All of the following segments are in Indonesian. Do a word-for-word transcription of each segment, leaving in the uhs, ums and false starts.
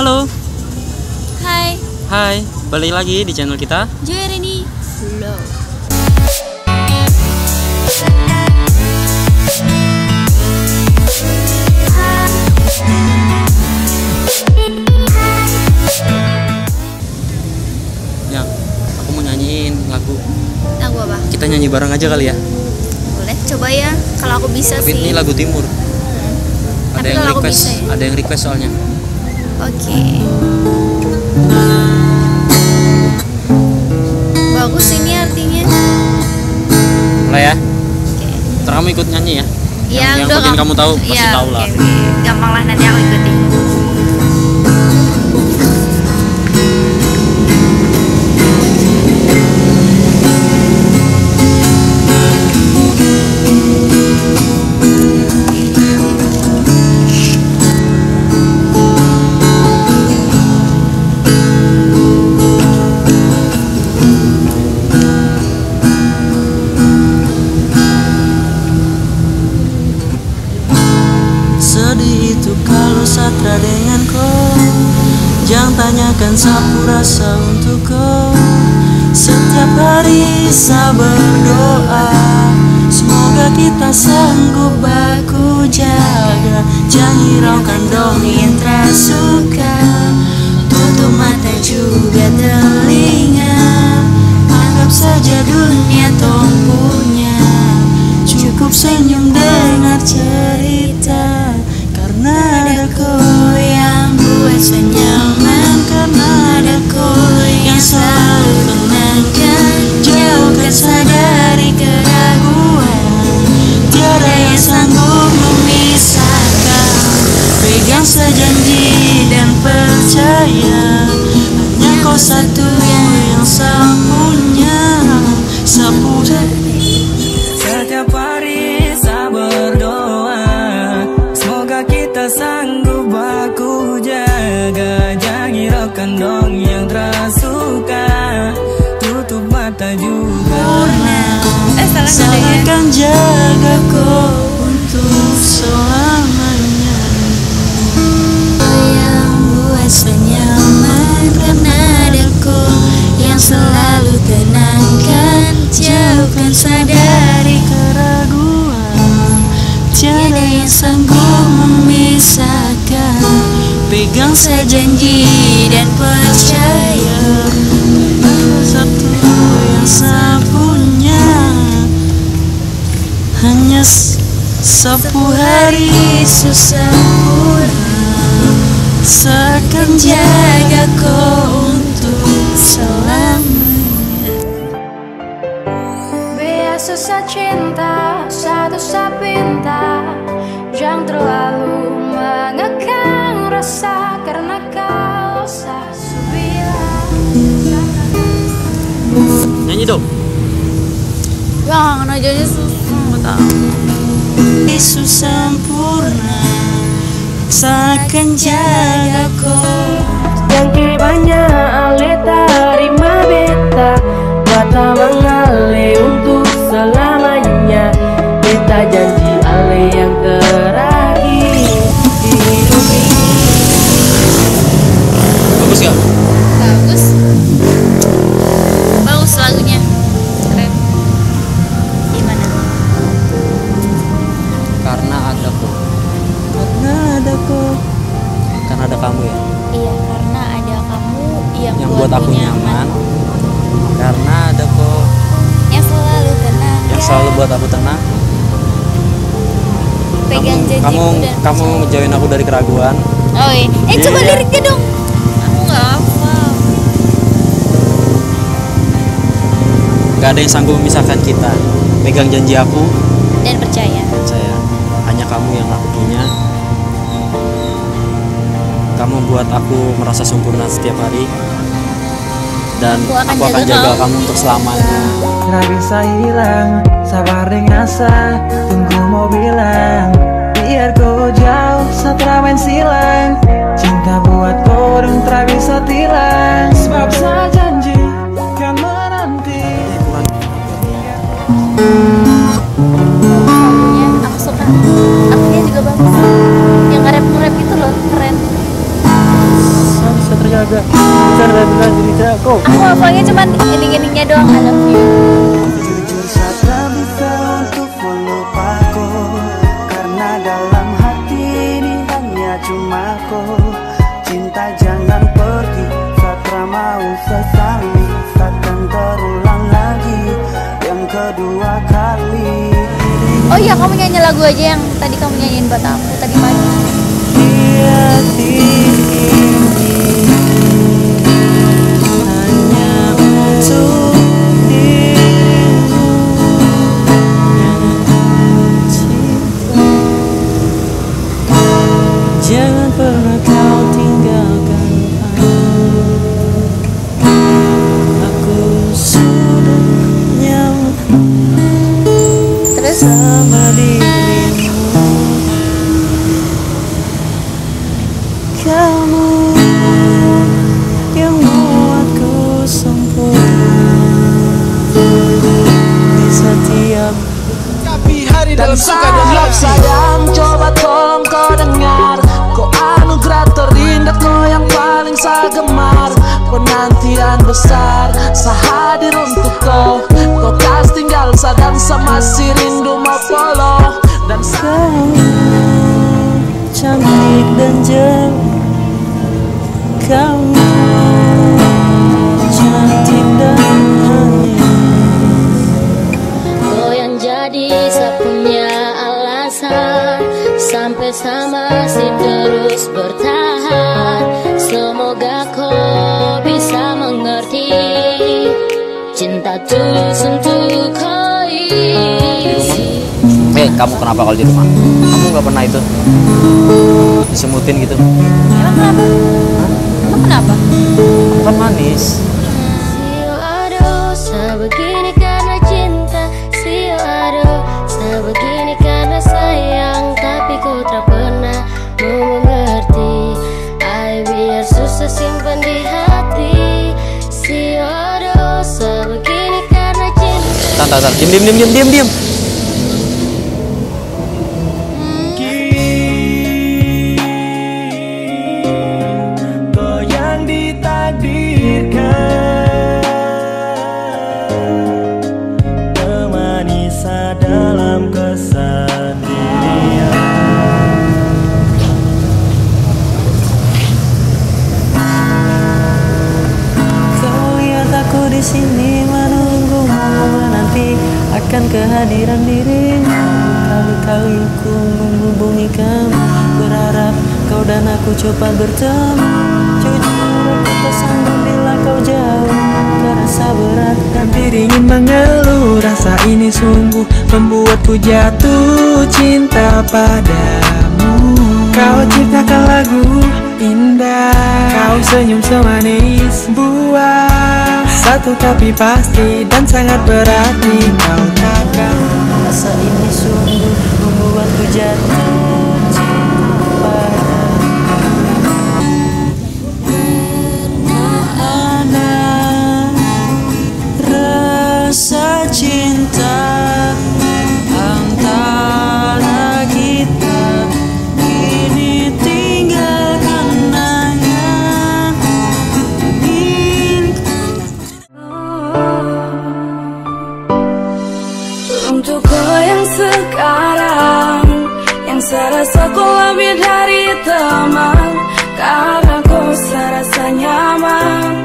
Halo. Hai. Hai, balik lagi di channel kita Joerini Vlog. Ya, aku mau nyanyiin lagu. Lagu apa? Kita nyanyi bareng aja kali ya. Boleh, coba ya kalau aku bisa. Tapi sih. Ini lagu timur. Hmm. Ada Tapi yang request, bisa, ya? Ada yang request soalnya. Oke. Okay. Bagus ini artinya. Boleh ya? Oke. Okay. Ntar kamu ikut nyanyi ya. Iya, yang, yang penting kamu tahu, ya, pasti tahu lah. Okay. Gampang lah, nanti aku ikutin. Satra dengan kau, jangan tanyakan sapu rasa untuk kau. Setiap hari saya berdoa, semoga kita sanggup baku jaga. Jangan hiraukan dong intra suka, tutup mata juga telinga. Anggap saja dunia tong punya, cukup senyum dengar cerita. Karena ada kau yang buat senyaman, karena ada kau yang selalu tenangkan. Jauhkan sadari keraguan, tiada yang sanggup memisahkan. Pegang sejanji dan percaya, hanya kau satu yang saya punya. Sapu setiap hari saya berdoa, kita sanggup baku jaga. Jangan hiraukan dong yang tersuka, tutup mata juga. Eh, salah salahkan ya. Jaga kau untuk selamanya. Kau yang buat senyaman, karena ada kau yang selalu tenangkan. Jauhkan sadari keraguan, tiada yang sanggup memisahkan. Pegang sejanji dan percaya, satu yang saya punya. Hanya sepuluh hari sesempurna, saya akan jaga kau untuk selamanya. Biar susah cinta, satu saya pinta. Jangan terlalu mengekang rasa, karena kalau saya bilang nyanyi dong. Jangan nyanyi susah. Yesus sempurna, saya akan jaga kau. Yang kibanya aleta rima beta, mata mengale untuk selamanya. Beta janji ale yang terakhir di hidup ini. Bagus gak? Bagus. Bagus lagunya. Keren. Gimana? Karena ada aku. Karena ada aku. Karena ada kamu ya? Iya, karena ada kamu yang, yang buat aku nyaman. nyaman. Karena ada aku yang selalu tenang. Yang selalu buat aku tenang. Pegang kamu, kamu, kamu ngejauhin aku dari keraguan. Oh iya. Eh, yeah. Coba liriknya dong. Aku nggak hafal. Gak ada yang sanggup memisahkan kita. Pegang janji aku dan percaya. Percaya. Hanya kamu yang aku punya. Kamu buat aku merasa sempurna setiap hari. Dan aku akan, aku akan jaga, jaga kamu untuk selamanya. Tidak bisa hilang, sabar dengan asa. Tunggu mau bilang, biar kau jauh, setramen silang. Cinta buat kau dan tidak bisa tilang. Sebab saya janji, kan menanti. Aku suka, akunya juga bagus. Yang nge-rap-nge-rap itu loh, keren. punya ada bilang jadi cewekku. Aku ngomongnya cuma ending-endingnya doang. I love you. Jujur saya tak bisa untuk melupaku, karena dalam hati ini hanya cuma ku. Cinta jangan pergi, satra mau sesali, takkan terulang lagi yang kedua kali. Oh iya, kamu nyanyi lagu aja yang tadi kamu nyanyiin buat aku tadi pagi. Iya dan sayang, coba tolong kau dengar, kau anugerah terindahku yang paling saya gemar. Penantian besar saya hadir untuk kau, kau tak tinggal saya dan saya masih rindu mau follow. Dan sayang cantik dan jauh, kamu cantik dan hanya kau yang jadi saya punya alasan sampai saya masih terus bertahan. Semoga kau bisa mengerti cinta tulus untuk kau isi. Eh, kamu kenapa kalau di rumah? Kamu nggak pernah itu disemutin gitu? Emang kenapa? Hah? Emang kenapa? Kamu manis. Tantar, diam, diam, diam, diam, diam. Kau yang ditakdirkan temani saya dalam kesendirian. Kau lihat aku di sini menunggumu. Akan kehadiran dirimu, kali-kali ku menghubungi kamu, berharap kau dan aku coba bertemu. Jujur aku tersandung bila kau jauh, terasa berat dan ingin mengeluh. Rasa ini sungguh membuatku jatuh cinta padamu. Kau ciptakan lagu indah, kau senyum semanis buah. Satu tapi pasti dan sangat berarti kau takkan. Rasa ini sungguh membuatku jatuh cinta padamu. Karena rasa cinta antara kita kini tinggalkan hanya untuk kau yang sekarang, yang saya rasa kau lebih dari teman, karena kau saya rasa nyaman.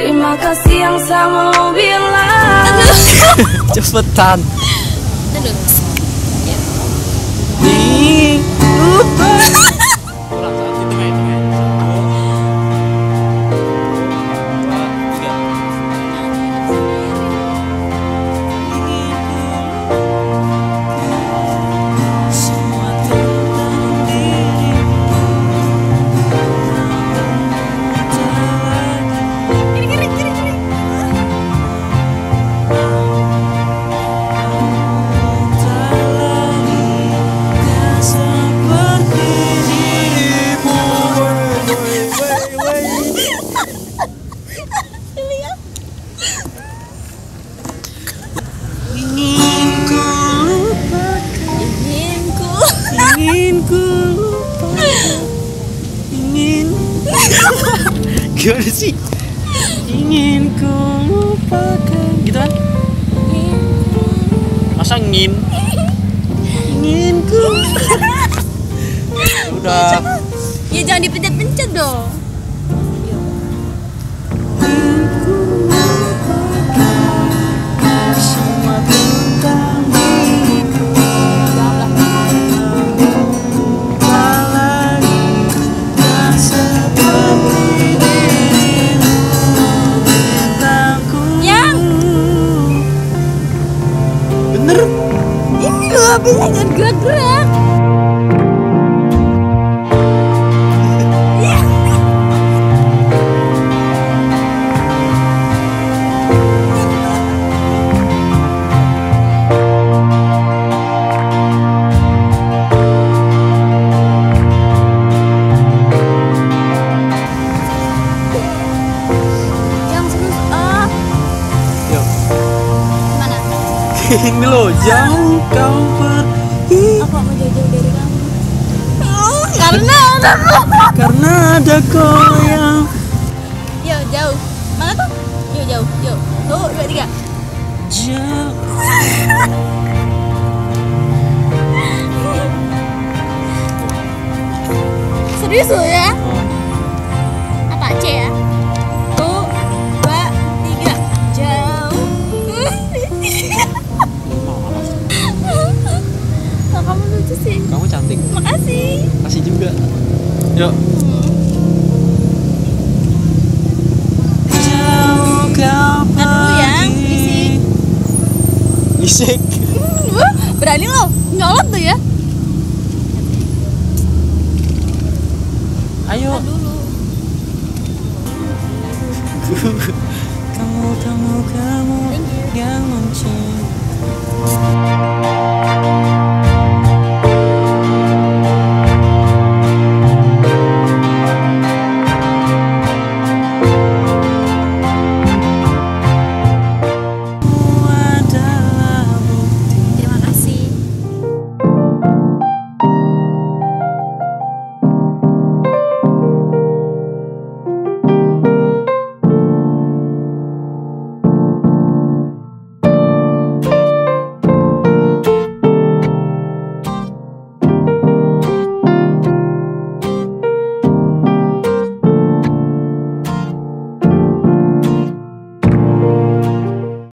Terima kasih yang saya mau bilang. Cepetan. Di lupa. Gimana sih? Ingin ku lupakan. Gitu kan? Masa ngin? Ingin ku. Udah. Ya jangan dipencet-pencet dong. Bisa jangan gerak-gerak. Yang serius ah. Yuk. Mana? Ini loh, jauh kau per. Aku mau jauh-jauh dari kamu. Oh, karena ada kau. Karena ada kau yang. Yo jauh. Mana tuh? Yo jauh. Yo. Tuh dua tiga. Jauh. Serius loh ya? Apa C ya? Tuh dua tiga. Jauh. Kamu lucu sih. Kamu cantik. Makasih. Makasih juga. Yuk. Jauh kau pergi. Yang bisik. Bisik. Hmm, berani lo nyolot tuh ya. Ayo. Aduh.